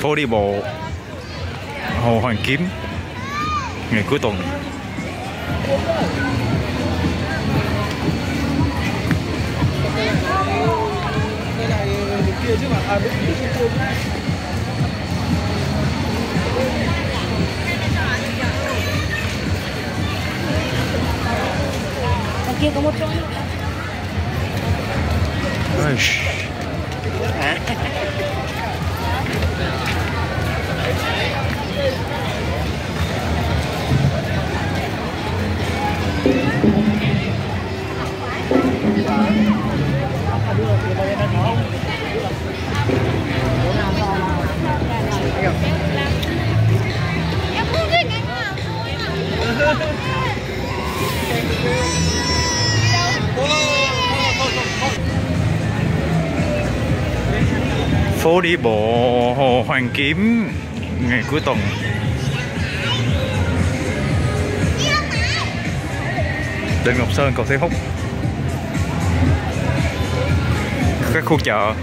Phố đi bộ Hồ Hoàn Kiếm ngày cuối tuần. Ở kia có một chỗ phố đi bộ Hồ Hoàn Kiếm ngày cuối tuần. Đường Ngọc Sơn, cầu Thế Húc, các khu chợ.